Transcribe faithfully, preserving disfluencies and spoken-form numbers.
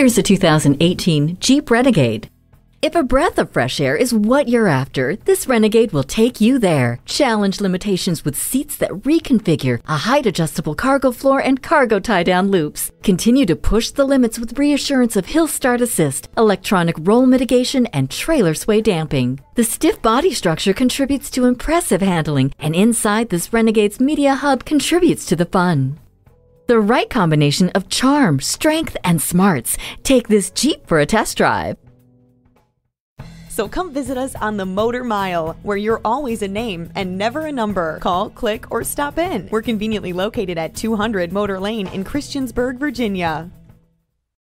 Here's a two thousand eighteen Jeep Renegade. If a breath of fresh air is what you're after, this Renegade will take you there. Challenge limitations with seats that reconfigure, a height-adjustable cargo floor, and cargo tie-down loops. Continue to push the limits with reassurance of hill start assist, electronic roll mitigation, and trailer sway damping. The stiff body structure contributes to impressive handling, and inside this Renegade's media hub contributes to the fun. The right combination of charm, strength, and smarts. Take this Jeep for a test drive. So come visit us on the Motor Mile, where you're always a name and never a number. Call, click, or stop in. We're conveniently located at two hundred Motor Lane in Christiansburg, Virginia.